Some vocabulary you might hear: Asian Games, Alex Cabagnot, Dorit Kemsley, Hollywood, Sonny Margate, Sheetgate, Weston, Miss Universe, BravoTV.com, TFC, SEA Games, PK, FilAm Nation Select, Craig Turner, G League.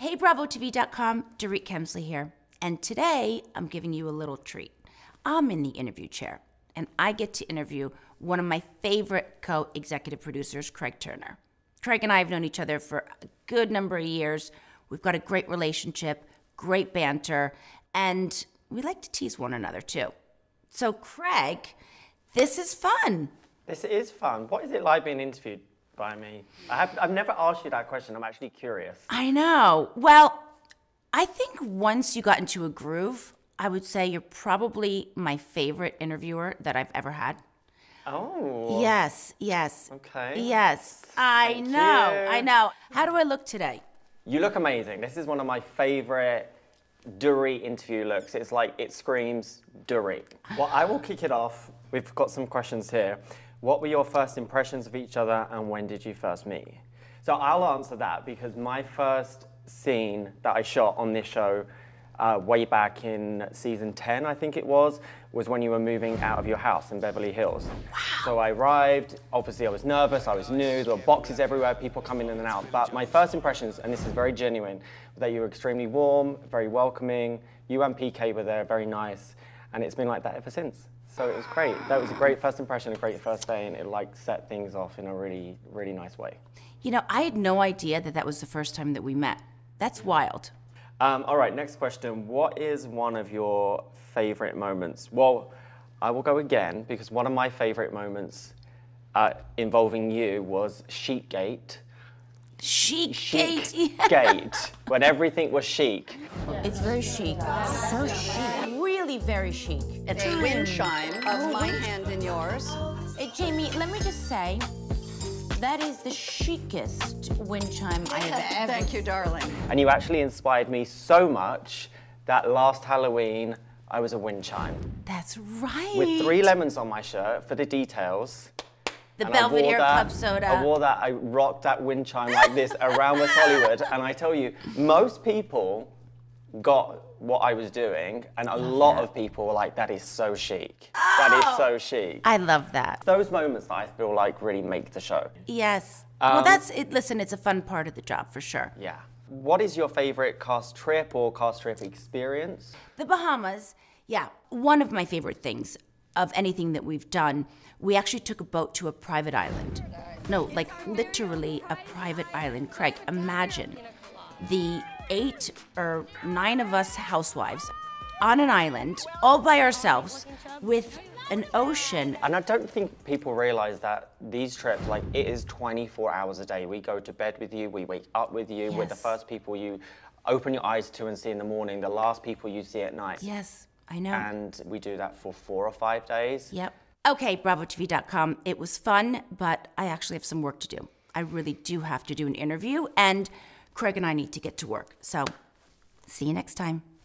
Hey, BravoTV.com, Dorit Kemsley here. And today, I'm giving you a little treat. I'm in the interview chair, and I get to interview one of my favorite co-executive producers, Craig Turner. Craig and I have known each other for a good number of years. We've got a great relationship, great banter, and we like to tease one another, too. So, Craig, this is fun. This is fun. What is it like being interviewed by me? I've never asked you that question. I'm actually curious. I know. Well, I think once you got into a groove, I would say you're probably my favorite interviewer that I've ever had. Oh. Yes, yes. Okay. Yes. I know. How do I look today? You look amazing. This is one of my favorite Dorit interview looks. It's like, it screams Dorit. Well, I will kick it off. We've got some questions here. What were your first impressions of each other and when did you first meet? So I'll answer that because my first scene that I shot on this show way back in season 10, I think it was when you were moving out of your house in Beverly Hills. Wow. So I arrived, obviously I was nervous, I was new, there were boxes everywhere, people coming in and out, but my first impressions, and this is very genuine, that you were extremely warm, very welcoming, you and PK were there, very nice, and it's been like that ever since. So it was great. That was a great first impression, a great first day, and it like set things off in a really, really nice way. You know, I had no idea that that was the first time that we met. That's wild. All right, next question. What is one of your favorite moments? Well, I will go again, because one of my favorite moments involving you was Sheetgate. Sheetgate, when everything was chic. It's very chic, so chic. Very chic. It's a windchime of my hand in yours. Jamie, let me just say, that is the chicest windchime I have ever. Thank you, darling. And you actually inspired me so much that last Halloween, I was a windchime. That's right. With 3 lemons on my shirt for the details. The Belvedere Club soda. I wore that, I rocked that windchime like this around West Hollywood. And I tell you, most people got what I was doing, and a lot of people were like, that is so chic. Oh, that is so chic. I love that. Those moments that I feel like really make the show. Yes. Well, that's it. Listen, it's a fun part of the job for sure. Yeah. What is your favorite cast trip or cast trip experience? The Bahamas. Yeah. One of my favorite things of anything that we've done, we actually took a boat to a private island. No, like literally a private island. Craig, imagine the 8 or 9 of us housewives on an island all by ourselves with an ocean. And I don't think people realize that these trips, like it is 24 hours a day. We go to bed with you, we wake up with you, we're the first people you open your eyes to and see in the morning, the last people you see at night. Yes, I know. And we do that for 4 or 5 days. Yep. Okay, BravoTV.com, it was fun, but I actually have some work to do. I really do have to do an interview, and Craig and I need to get to work. So, see you next time.